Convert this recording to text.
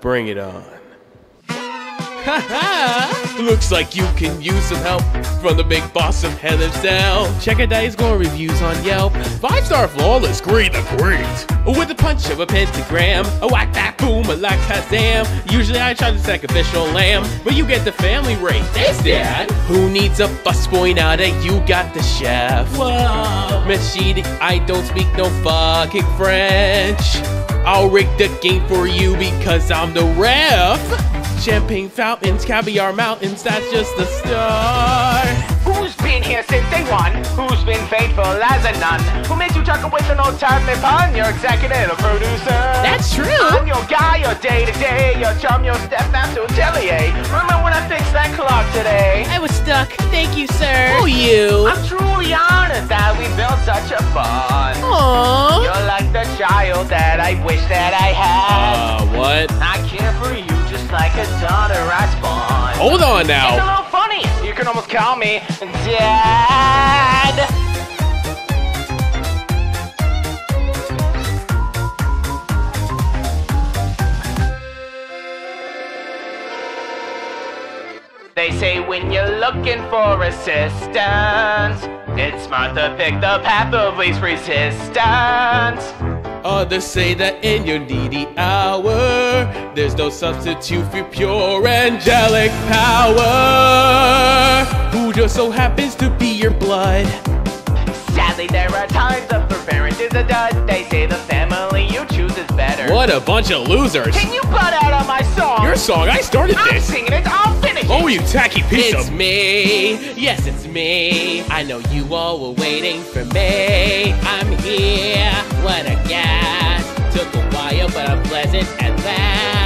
Bring it on. Looks like you can use some help from the big boss of hell himself. Check out Dice Gore reviews on Yelp. 5-star flawless, great the great. With the punch of a pentagram, a whack that boom, a like Kazam. Usually I try to sacrificial lamb, but you get the family rate. Thanks, Dad. Who needs a busboy now that you got the chef? Whoa. Machine, I don't speak no fucking French. I'll rig the game for you because I'm the ref. Champagne fountains, caviar mountains, that's just the start. Who's been here since day one? Who's been faithful as a nun? Who made you chuckle with an old time pun? Your executive producer. That's true. I'm your guy, your day-to-day, your chum, your stepmaster, Jellier. Remember when I fixed that clock today? I was stuck. Thank you, sir. Oh, you. I'm truly honored that we built such a bond. Aww. You're like the child that I wish that I had. What? I care for you. Like a daughter I spawn. Hold on now. It's a little funny. You can almost call me Dad. They say when you're looking for assistance, it's smart to pick the path of least resistance. Others say that in your needy hour, there's no substitute for pure angelic power. Who just so happens to be your blood. Sadly, there are times that the parent is a dud. They say the family you choose is better. What a bunch of losers. Can you butt out on my song? Your song, I started this. I'm singing it, I'll finish it. Oh, you tacky piece of... It's me, yes, it's me. I know you all were waiting for me. I'm here, what a gas. Took a while, but I'm pleasant at last.